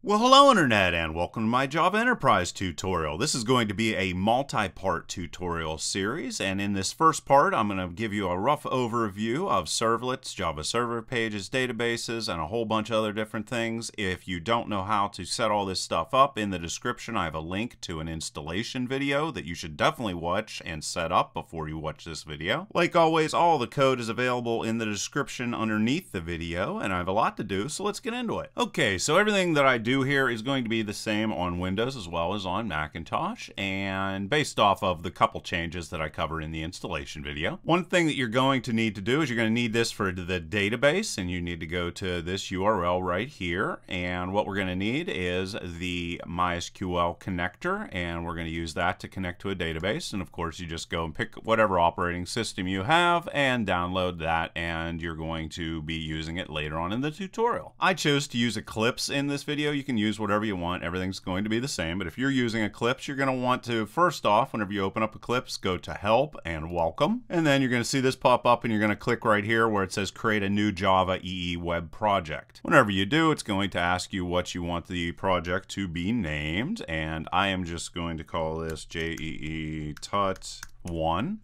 Well, hello Internet, and welcome to my Java Enterprise tutorial. This is going to be a multi-part tutorial series, and in this first part, I'm going to give you a rough overview of servlets, Java Server Pages, databases, and a whole bunch of other different things. If you don't know how to set all this stuff up, in the description I have a link to an installation video that you should definitely watch and set up before you watch this video. Like always, all the code is available in the description underneath the video, and I have a lot to do, so let's get into it. Okay, so everything that I do here is going to be the same on Windows as well as on Macintosh, and based off of the couple changes that I cover in the installation video. One thing that you're going to need to do is you're going to need this for the database, and you need to go to this URL right here, and what we're going to need is the MySQL connector, and we're going to use that to connect to a database. And of course, you just go and pick whatever operating system you have and download that, and you're going to be using it later on in the tutorial. I chose to use Eclipse in this video. You can use whatever you want. Everything's going to be the same. But if you're using Eclipse, you're going to want to, first off, whenever you open up Eclipse, go to Help and Welcome. And then you're going to see this pop up, and you're going to click right here where it says Create a new Java EE web project. Whenever you do, it's going to ask you what you want the project to be named. And I am just going to call this JEETut1.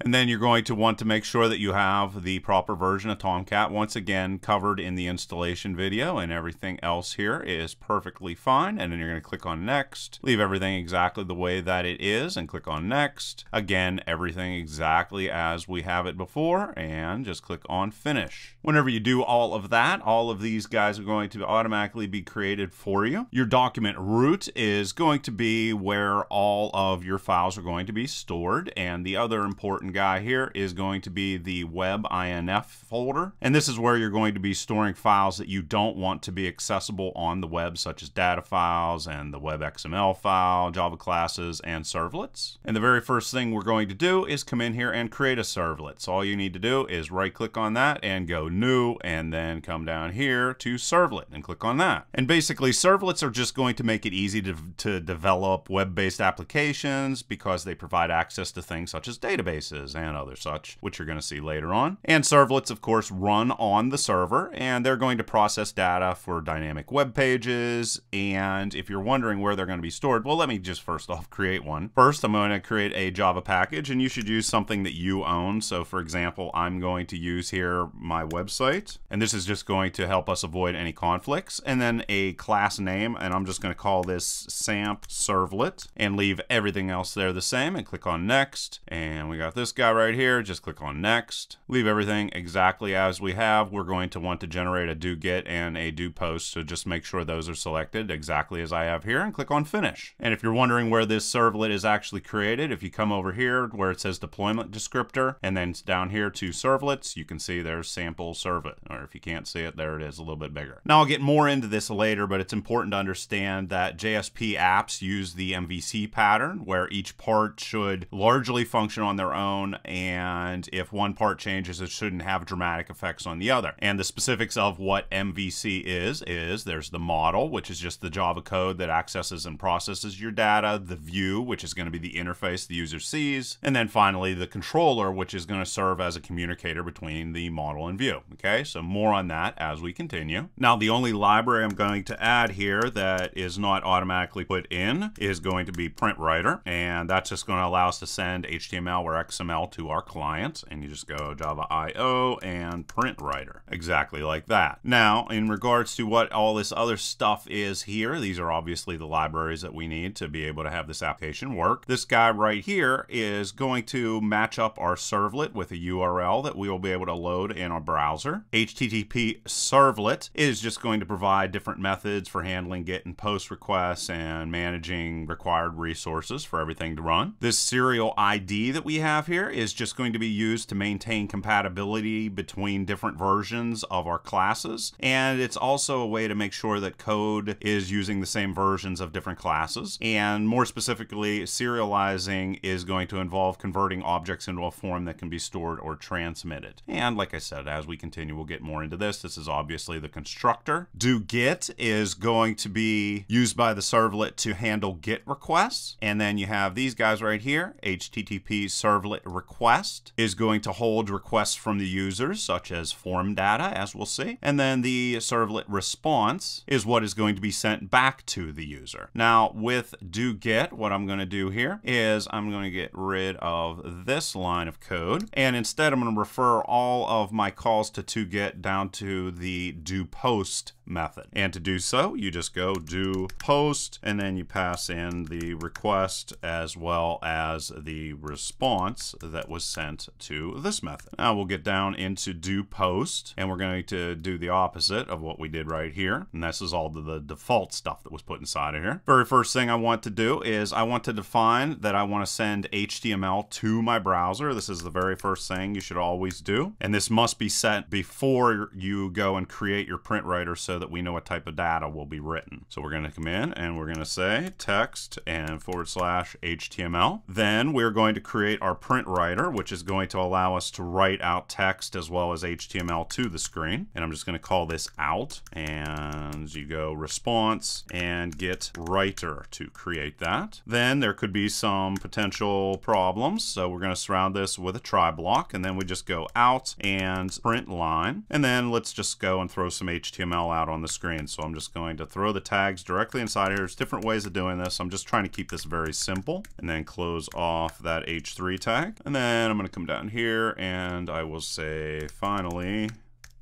And then you're going to want to make sure that you have the proper version of Tomcat, once again covered in the installation video, and everything else here is perfectly fine. And then you're going to click on Next. Leave everything exactly the way that it is and click on Next. Again, everything exactly as we have it before, and just click on Finish. Whenever you do all of that, all of these guys are going to automatically be created for you. Your document root is going to be where all of your files are going to be stored, and the other important guy here is going to be the web inf folder, and this is where you're going to be storing files that you don't want to be accessible on the web, such as data files and the web XML file, Java classes, and servlets. And the very first thing we're going to do is come in here and create a servlet. So all you need to do is right click on that and go new, and then come down here to servlet and click on that. And basically servlets are just going to make it easy to develop web-based applications, because they provide access to things such as databases and other such, which you're going to see later on. And servlets, of course, run on the server, and they're going to process data for dynamic web pages. And if you're wondering where they're going to be stored, well, let me just first off create one. First, I'm going to create a Java package, and you should use something that you own. So for example, I'm going to use here my website, and this is just going to help us avoid any conflicts. And then a class name, and I'm just going to call this Sample Servlet, and leave everything else there the same, and click on Next. And we got this guy right here, just click on Next. Leave everything exactly as we have. We're going to want to generate a DoGet and a DoPost, so just make sure those are selected exactly as I have here, and click on Finish. And if you're wondering where this servlet is actually created, if you come over here where it says Deployment Descriptor, and then down here to Servlets, you can see there's Sample Servlet, or if you can't see it, there it is a little bit bigger. Now I'll get more into this later, but it's important to understand that JSP apps use the MVC pattern, where each part should largely function on their own, and if one part changes, it shouldn't have dramatic effects on the other. And the specifics of what MVC is there's the model, which is just the Java code that accesses and processes your data, the view, which is going to be the interface the user sees, and then finally the controller, which is going to serve as a communicator between the model and view. Okay, so more on that as we continue. Now the only library I'm going to add here that is not automatically put in is going to be PrintWriter, and that's just going to allow us to send HTML or XML to our client, and you just go Java IO and PrintWriter, exactly like that. Now, in regards to what all this other stuff is here, these are obviously the libraries that we need to be able to have this application work. This guy right here is going to match up our servlet with a URL that we will be able to load in our browser. HTTP servlet is just going to provide different methods for handling GET and POST requests and managing required resources for everything to run. This serial ID that we have here is just going to be used to maintain compatibility between different versions of our classes, and it's also a way to make sure that code is using the same versions of different classes. And more specifically, serializing is going to involve converting objects into a form that can be stored or transmitted. And like I said, as we continue, we'll get more into this. This is obviously the constructor. DoGet is going to be used by the servlet to handle GET requests, and then you have these guys right here, HTTP the servlet request is going to hold requests from the users, such as form data, as we'll see. And then the servlet response is what is going to be sent back to the user. Now with DoGet, what I'm going to do here is I'm going to get rid of this line of code. And instead, I'm going to refer all of my calls to DoGet down to the DoPost method. And to do so, you just go do post, and then you pass in the request as well as the response that was sent to this method. Now we'll get down into do post, and we're going to do the opposite of what we did right here. And this is all the default stuff that was put inside of here. Very first thing I want to do is I want to define that I want to send HTML to my browser. This is the very first thing you should always do. And this must be set before you go and create your PrintWriter so that we know what type of data will be written. So we're going to come in and we're going to say text and /HTML. Then we're going to create our PrintWriter, which is going to allow us to write out text as well as HTML to the screen. And I'm just going to call this out, and you go response and get writer to create that. Then there could be some potential problems. So we're going to surround this with a try block, and then we just go out and print line. And then let's just go and throw some HTML out on the screen. So I'm just going to throw the tags directly inside here. There's different ways of doing this. I'm just trying to keep this very simple, and then close off that H3 tag. And then I'm going to come down here and I will say finally,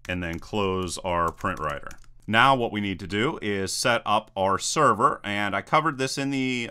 and then close our PrintWriter. Now what we need to do is set up our server, and I covered this in the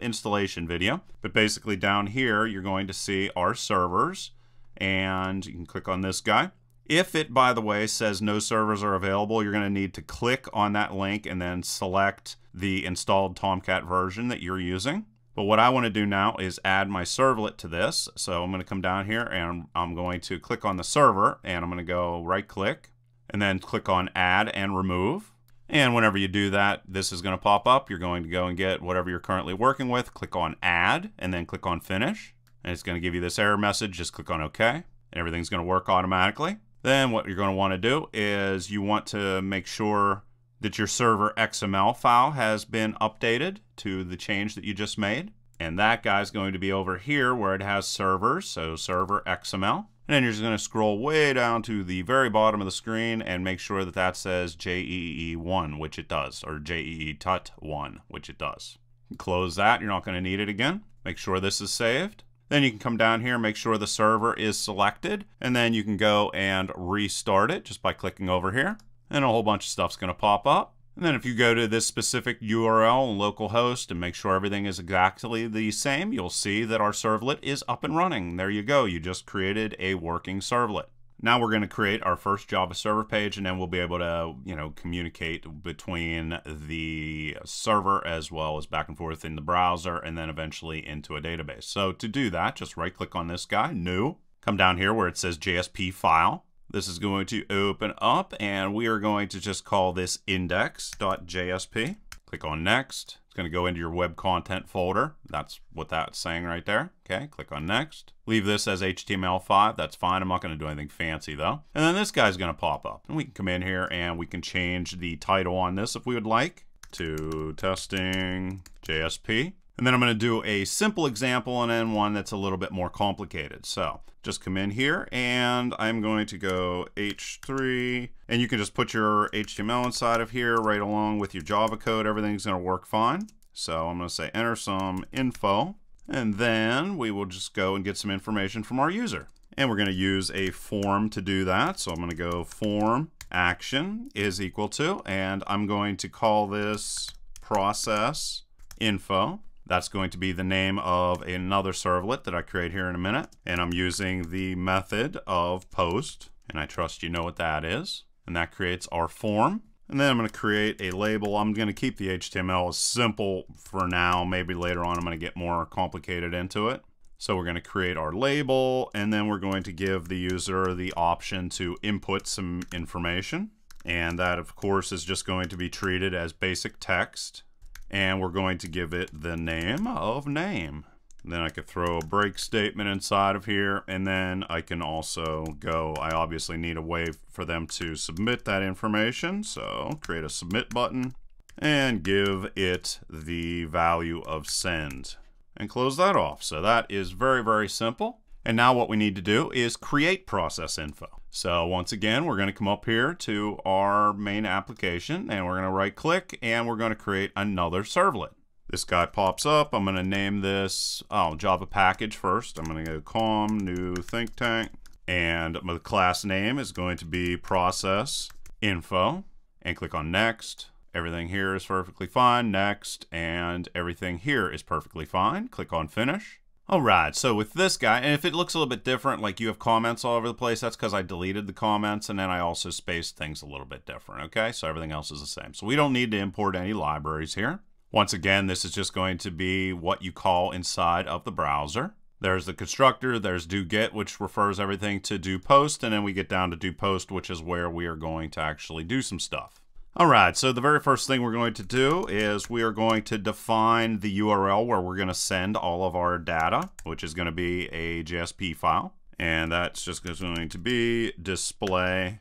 installation video, but basically down here you're going to see our servers, and you can click on this guy. If it, by the way, says no servers are available, you're going to need to click on that link and then select the installed Tomcat version that you're using. But what I want to do now is add my servlet to this. So I'm going to come down here and I'm going to click on the server, and I'm going to go right click and then click on add and remove. And whenever you do that, this is going to pop up. You're going to go and get whatever you're currently working with, click on add, and then click on finish. And it's going to give you this error message. Just click on OK, and everything's going to work automatically. Then what you're going to want to do is you want to make sure that your server XML file has been updated to the change that you just made. And that guy's going to be over here where it has servers, so server XML. And then you're just going to scroll way down to the very bottom of the screen and make sure that that says JEE1, which it does, or JEETut1, which it does. Close that. You're not going to need it again. Make sure this is saved. Then you can come down here and make sure the server is selected, and then you can go and restart it just by clicking over here, and a whole bunch of stuff's going to pop up. And then if you go to this specific URL and localhost and make sure everything is exactly the same, you'll see that our servlet is up and running. There you go. You just created a working servlet. Now we're going to create our first Java server page, and then we'll be able to, communicate between the server as well as back and forth in the browser, and then eventually into a database. So to do that, just right click on this guy, new, come down here where it says JSP file. This is going to open up, and we are going to just call this index.jsp. Click on next. It's going to go into your web content folder. That's what that's saying right there. Okay, click on next. Leave this as HTML5. That's fine. I'm not going to do anything fancy though. And then this guy's going to pop up, and we can come in here and we can change the title on this if we would like to testing JSP. And then I'm going to do a simple example and then one that's a little bit more complicated. So just come in here and I'm going to go H3, and you can just put your HTML inside of here right along with your Java code. Everything's going to work fine. So I'm going to say enter some info, and then we will just go and get some information from our user. And we're going to use a form to do that. So I'm going to go form action is equal to, and I'm going to call this process info. That's going to be the name of another servlet that I create here in a minute. And I'm using the method of post, and I trust you know what that is. And that creates our form. And then I'm going to create a label. I'm going to keep the HTML simple for now. Maybe later on I'm going to get more complicated into it. So we're going to create our label, and then we're going to give the user the option to input some information. And that, of course, is just going to be treated as basic text. And we're going to give it the name of name. And then I could throw a break statement inside of here, and then I can also go, I obviously need a way for them to submit that information. So create a submit button and give it the value of send. and close that off. So that is very, very simple. And now what we need to do is create process info. So once again, we're going to come up here to our main application and we're going to right click and we're going to create another servlet. This guy pops up. I'm going to name this Java package first. I'm going to go com new think tank, and the class name is going to be process info, and click on next. Everything here is perfectly fine. Next, and everything here is perfectly fine. Click on finish. All right, so with this guy, and if it looks a little bit different, like you have comments all over the place, that's because I deleted the comments and then I also spaced things a little bit different, okay? So everything else is the same. So we don't need to import any libraries here. Once again, this is just going to be what you call inside of the browser. There's the constructor, there's DoGet, which refers everything to DoPost, and then we get down to DoPost, which is where we are going to actually do some stuff. All right, so the very first thing we're going to do is we are going to define the URL where we're going to send all of our data, which is going to be a JSP file, and that's just going to be displayInfo.jsp.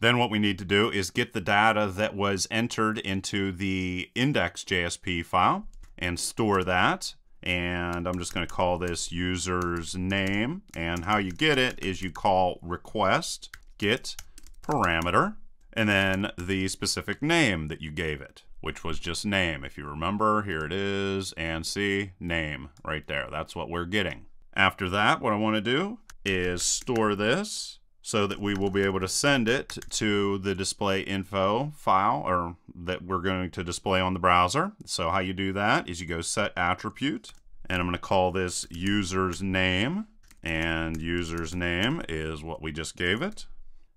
Then what we need to do is get the data that was entered into the index.jsp file and store that. And I'm just going to call this user's name. And how you get it is you call request get parameter and then the specific name that you gave it, which was just name. If you remember, here it is, and see, name right there. That's what we're getting. After that, what I want to do is store this so that we will be able to send it to the display info file or that we're going to display on the browser. So how you do that is you go set attribute, and I'm going to call this user's name, and user's name is what we just gave it.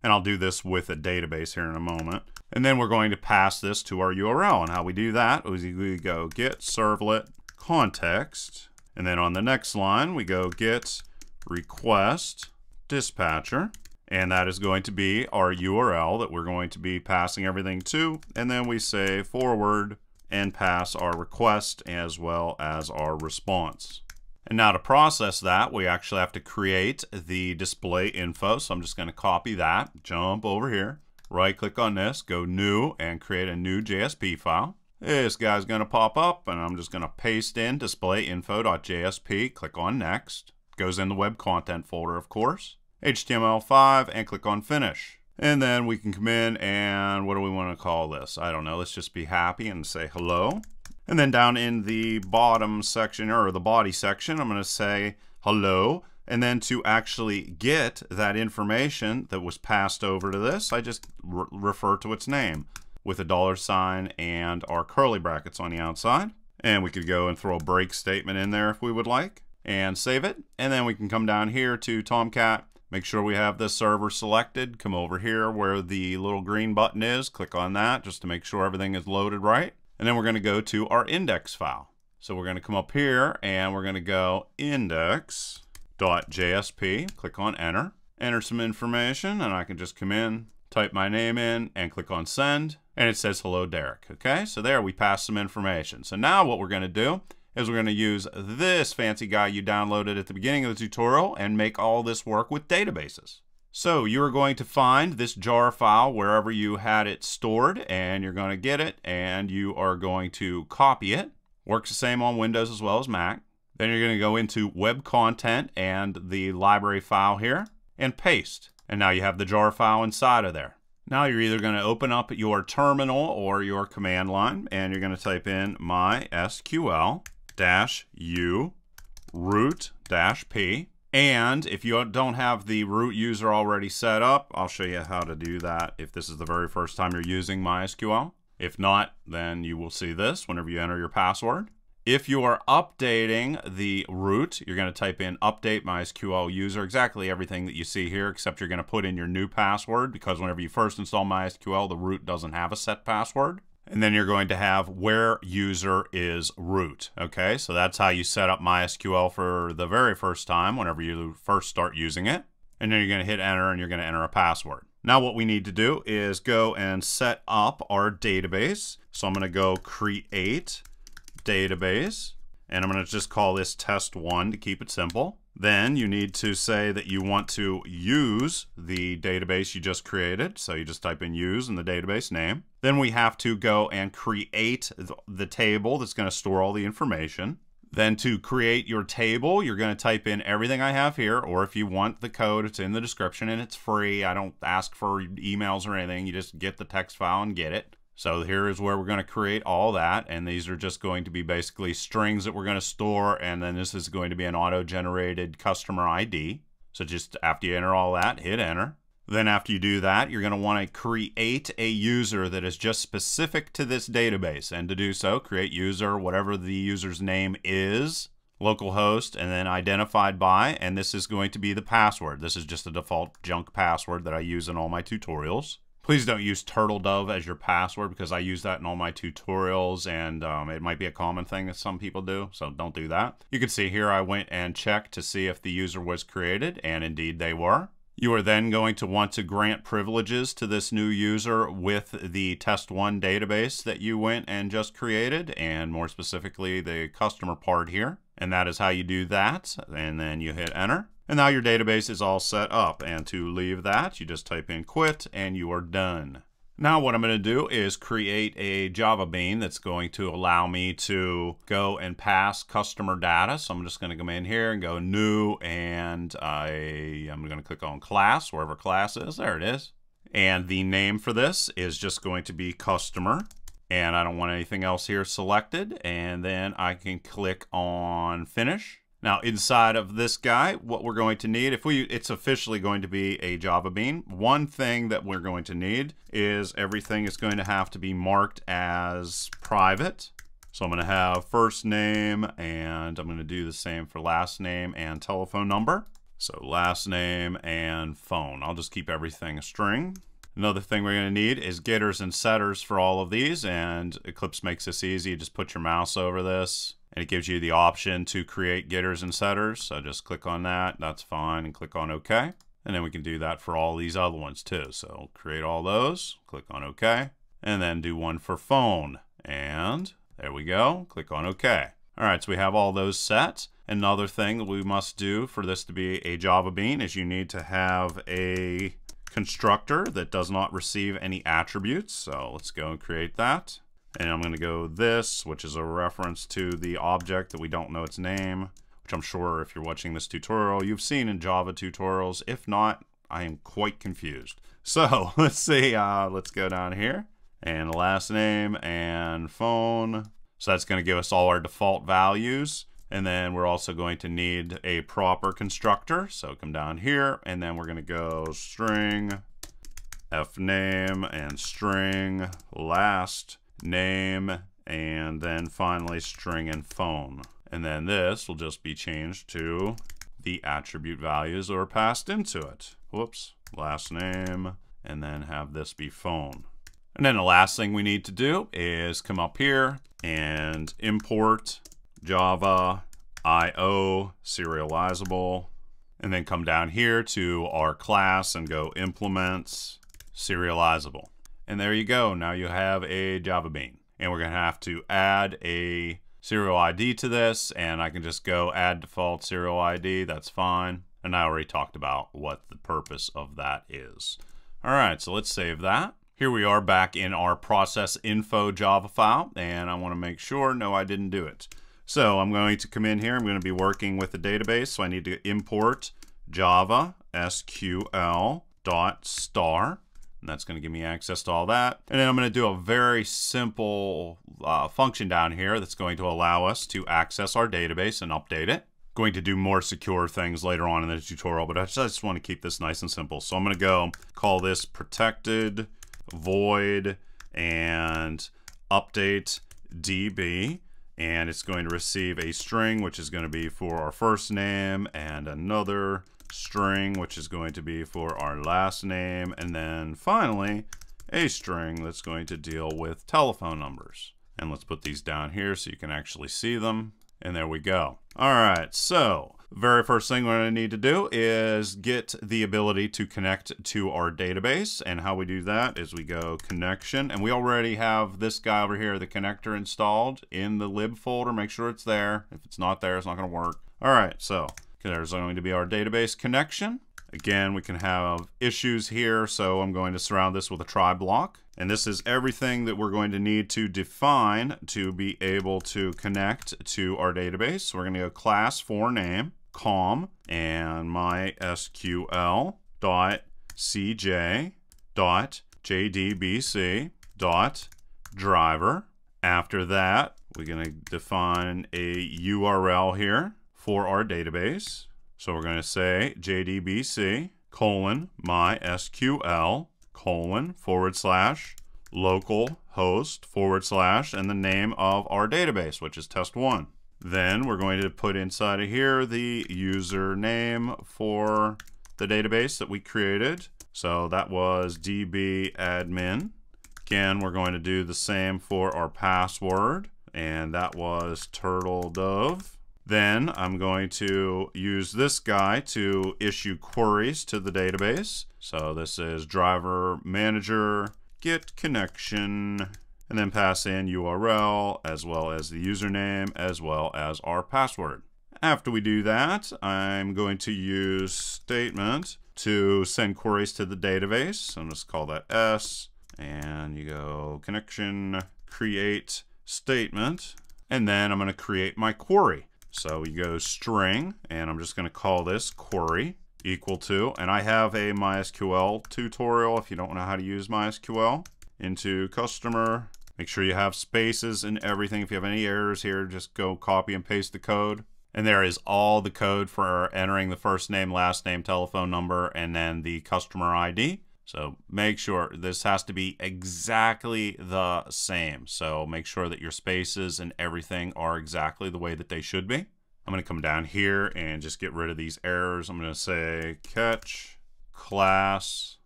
And I'll do this with a database here in a moment. And then we're going to pass this to our URL. And how we do that is we go get servlet context. And then on the next line, we go get request dispatcher. And that is going to be our URL that we're going to be passing everything to. And then we say forward and pass our request as well as our response. And now to process that, we actually have to create the display info. So I'm just going to copy that, jump over here, right click on this, go new, and create a new JSP file. This guy's going to pop up, and I'm just going to paste in displayinfo.jsp, click on next. Goes in the web content folder, of course. HTML5, and click on finish. And then we can come in, and what do we want to call this? I don't know. Let's just be happy and say hello. And then down in the bottom section or the body section, I'm going to say hello. And then to actually get that information that was passed over to this, I just refer to its name with a $ and our curly brackets on the outside. And we could go and throw a break statement in there if we would like and save it. And then we can come down here to Tomcat, make sure we have the server selected, come over here where the little green button is, click on that just to make sure everything is loaded right. And then we're going to go to our index file. So we're going to come up here and we're going to go index.jsp, click on enter, enter some information, and I can just come in, type my name in, and click on send. And it says, hello, Derek. Okay, so there we passed some information. So now what we're going to do is we're going to use this fancy guy you downloaded at the beginning of the tutorial and make all this work with databases. So you're going to find this jar file wherever you had it stored, and you're going to get it and you are going to copy it. Works the same on Windows as well as Mac. Then you're going to go into web content and the library file here and paste. And now you have the jar file inside of there. Now you're either going to open up your terminal or your command line, and you're going to type in MySQL-u root-p. And if you don't have the root user already set up, I'll show you how to do that if this is the very first time you're using MySQL. If not, then you will see this whenever you enter your password. If you are updating the root, you're going to type in update MySQL user, exactly everything that you see here, except you're going to put in your new password, because whenever you first install MySQL, the root doesn't have a set password. And then you're going to have where user is root. Okay, so that's how you set up MySQL for the very first time whenever you first start using it. And then you're going to hit enter and you're going to enter a password. Now what we need to do is go and set up our database. So I'm going to go create database, and I'm going to just call this test1 to keep it simple. Then you need to say that you want to use the database you just created. So you just type in use and the database name. Then we have to go and create the table that's going to store all the information. Then to create your table, you're going to type in everything I have here, or if you want the code, it's in the description and it's free. I don't ask for emails or anything. You just get the text file and get it. So here is where we're going to create all that. And these are just going to be basically strings that we're going to store. And then this is going to be an auto-generated customer ID. So just after you enter all that, hit enter. Then after you do that, you're going to want to create a user that is just specific to this database. And to do so, create user, whatever the user's name is, localhost, and then identified by. And this is going to be the password. This is just the default junk password that I use in all my tutorials. Please don't use turtledove as your password because I use that in all my tutorials, and it might be a common thing that some people do, so don't do that. You can see here I went and checked to see if the user was created, and indeed they were. You are then going to want to grant privileges to this new user with the test1 database that you went and just created, and more specifically the customer part here. And that is how you do that, and then you hit enter. And now your database is all set up, and to leave that, you just type in quit and you are done. Now what I'm going to do is create a Java bean that's going to allow me to go and pass customer data. So I'm just going to come in here and go new, and I'm going to click on class, wherever class is. There it is. And the name for this is just going to be customer. And I don't want anything else here selected. And then I can click on finish. Now inside of this guy, what we're going to need, it's officially going to be a Java bean. One thing that we're going to need is everything is going to have to be marked as private. So I'm going to have first name, and I'm going to do the same for last name and telephone number. So last name and phone. I'll just keep everything a string. Another thing we're going to need is getters and setters for all of these, and Eclipse makes this easy. You just put your mouse over this, and it gives you the option to create getters and setters. So just click on that, that's fine, and click on OK. And then we can do that for all these other ones too. So create all those, click on OK, and then do one for phone. And there we go, click on OK. All right, so we have all those set. Another thing that we must do for this to be a Java bean is you need to have a constructor that does not receive any attributes. So let's go and create that. And I'm going to go this, which is a reference to the object that we don't know its name, which I'm sure if you're watching this tutorial, you've seen in Java tutorials. If not, I am quite confused. So let's see, let's go down here and last name and phone. So that's going to give us all our default values. And then we're also going to need a proper constructor. So come down here and then we're going to go string fname and string last name, and then finally string and phone. And then this will just be changed to the attribute values that are passed into it. Whoops, last name, and then have this be phone. And then the last thing we need to do is come up here and import Java IO serializable, and then come down here to our class and go implements serializable. And there you go. Now you have a Java bean, and we're going to have to add a serial ID to this, and I can just go add default serial ID. That's fine. And I already talked about what the purpose of that is. All right, so let's save that. Here we are back in our process info Java file, and I want to make sure, no, I didn't do it. So I'm going to come in here. I'm going to be working with the database. So I need to import java.sql dot star. And that's going to give me access to all that. And then I'm going to do a very simple function down here that's going to allow us to access our database and update it. Going to do more secure things later on in the tutorial, but I just want to keep this nice and simple. So I'm going to go call this protected void and update DB. And it's going to receive a string, which is going to be for our first name, and another string, which is going to be for our last name, and then finally a string that's going to deal with telephone numbers. And let's put these down here so you can actually see them. And there we go. All right, so very first thing we're going to need to do is get the ability to connect to our database. And how we do that is we go connection, and we already have this guy over here, the connector, installed in the lib folder. Make sure it's there. If it's not there, it's not going to work. All right, so There's going to be our database connection. Again, we can have issues here, so I'm going to surround this with a try block. And this is everything that we're going to need to define to be able to connect to our database. So we're going to go class for name, com, and mysql.cj.jdbc.driver. After that, we're going to define a URL here for our database. So we're going to say jdbc://localhost/ and the name of our database, which is test1. Then we're going to put inside of here the username for the database that we created. So that was dbadmin. Again, we're going to do the same for our password, and that was turtledove. Then I'm going to use this guy to issue queries to the database. So this is driver manager get connection, and then pass in URL as well as the username as well as our password. After we do that, I'm going to use statement to send queries to the database. I'm just call that S, and you go connection create statement, and then I'm going to create my query. So we go string, and I'm just going to call this query equal to, and I have a MySQL tutorial if you don't know how to use MySQL. Into customer, make sure you have spaces and everything. If you have any errors here, just go copy and paste the code. And there is all the code for entering the first name, last name, telephone number, and then the customer ID. So make sure this has to be exactly the same. So make sure that your spaces and everything are exactly the way that they should be. I'm going to come down here and just get rid of these errors. I'm going to say catch class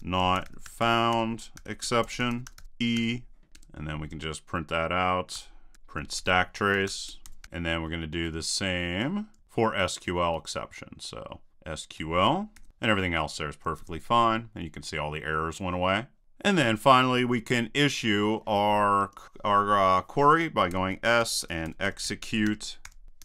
not found exception E, and then we can just print that out, print stack trace. And then we're going to do the same for SQL exception. So SQL. And everything else there is perfectly fine. And you can see all the errors went away. And then finally, we can issue our query by going S and execute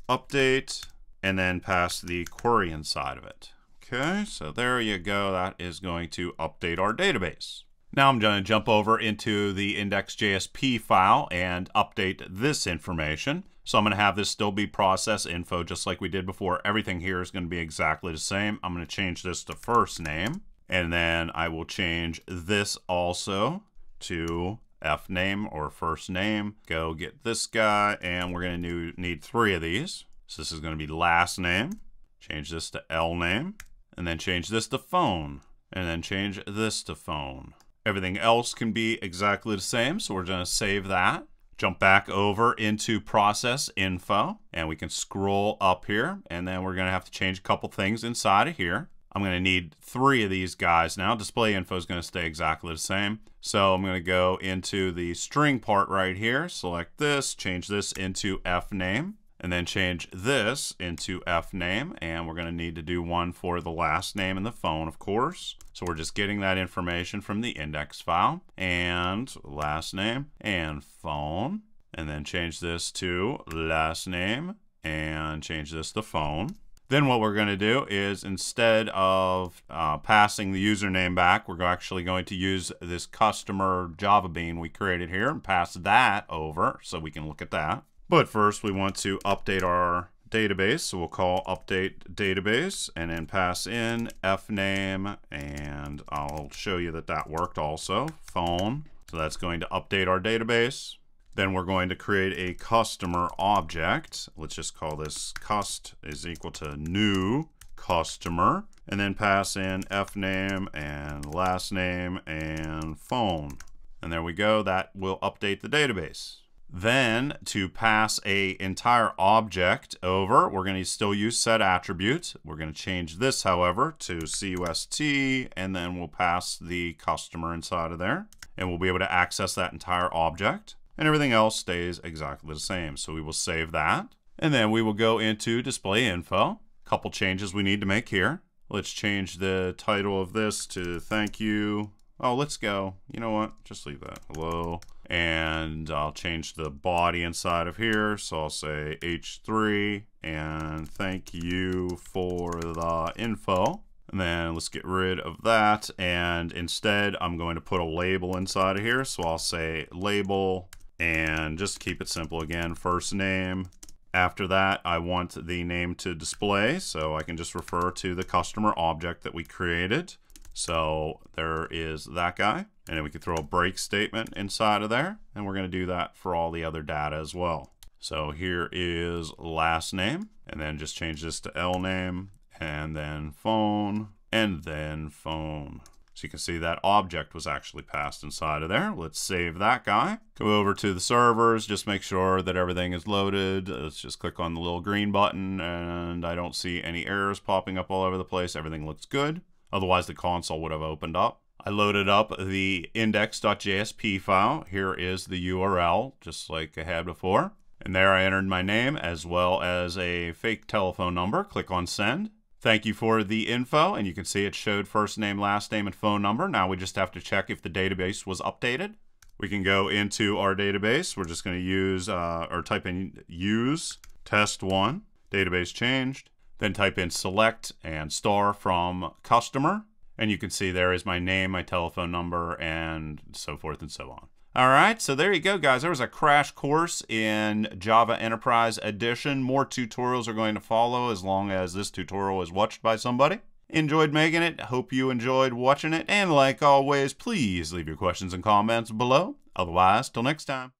update, and then pass the query inside of it. Okay, so there you go. That is going to update our database. Now I'm going to jump over into the index.jsp file and update this information. So I'm going to have this still be process info just like we did before. Everything here is going to be exactly the same. I'm going to change this to first name, and then I will change this also to fname or first name. Go get this guy, and we're going to need 3 of these. So this is going to be last name. Change this to lname, and then change this to phone, and then change this to phone. Everything else can be exactly the same. So we're going to save that. Jump back over into process info, and we can scroll up here, and then we're going to have to change a couple things inside of here. I'm going to need 3 of these guys now. Display info is going to stay exactly the same. So I'm going to go into the string part right here, select this, change this into fname, and then change this into fname, and we're going to need to do one for the last name and the phone, of course. So we're just getting that information from the index file, and last name and phone, and then change this to last name and change this to phone. Then what we're going to do is, instead of passing the username back, we're actually going to use this customer Java bean we created here and pass that over so we can look at that. But first we want to update our database, so we'll call update database, and then pass in fname, and I'll show you that that worked also, phone. So that's going to update our database. Then we're going to create a customer object. Let's just call this cust is equal to new customer, and then pass in fname and last name and phone. And there we go, that will update the database. Then to pass an entire object over, we're going to still use set attribute. We're going to change this, however, to cust, and then we'll pass the customer inside of there, and we'll be able to access that entire object, and everything else stays exactly the same. So we will save that, and then we will go into display info. A couple changes we need to make here. Let's change the title of this to thank you. Oh, let's go. You know what? Just leave that. Hello. and I'll change the body inside of here. So I'll say H3 and thank you for the info. And then let's get rid of that. And instead, I'm going to put a label inside of here. So I'll say label and just keep it simple again, first name. After that, I want the name to display, so I can just refer to the customer object that we created. So there is that guy. And then we can throw a break statement inside of there. And we're going to do that for all the other data as well. So here is last name. And then just change this to L name. And then phone. And then phone. So you can see that object was actually passed inside of there. Let's save that guy. Go over to the servers, just make sure that everything is loaded. Let's just click on the little green button and I don't see any errors popping up all over the place. Everything looks good. Otherwise the console would have opened up. I loaded up the index.jsp file. Here is the URL, just like I had before. And there I entered my name as well as a fake telephone number. Click on send. Thank you for the info, and you can see it showed first name, last name, and phone number. Now we just have to check if the database was updated. We can go into our database. We're just going to use, or type in use test1, database changed. Then type in select and star from customer. And you can see there is my name, my telephone number, and so forth and so on. All right, so there you go, guys. There was a crash course in Java Enterprise Edition. More tutorials are going to follow as long as this tutorial is watched by somebody. Enjoyed making it. Hope you enjoyed watching it. And like always, please leave your questions and comments below. Otherwise, till next time.